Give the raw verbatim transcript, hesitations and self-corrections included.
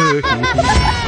Ha ha ha ha!